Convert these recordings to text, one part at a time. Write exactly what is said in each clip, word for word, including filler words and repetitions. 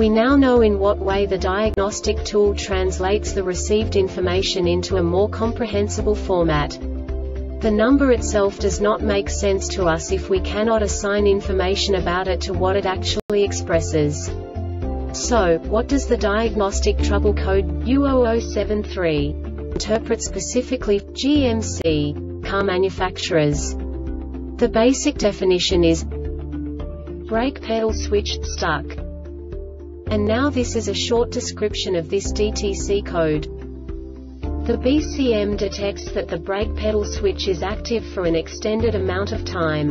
We now know in what way the diagnostic tool translates the received information into a more comprehensible format. The number itself does not make sense to us if we cannot assign information about it to what it actually expresses. So, what does the diagnostic trouble code U zero zero seven three interpret specifically G M C car manufacturers? The basic definition is brake pedal switch stuck. And now this is a short description of this D T C code. The B C M detects that the brake pedal switch is active for an extended amount of time.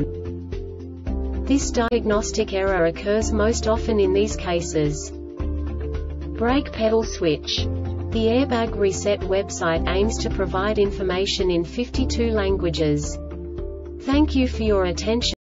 This diagnostic error occurs most often in these cases: brake pedal switch. The Airbag Reset website aims to provide information in fifty-two languages. Thank you for your attention.